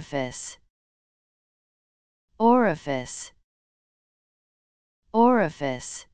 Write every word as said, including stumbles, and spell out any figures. orifice, orifice, orifice.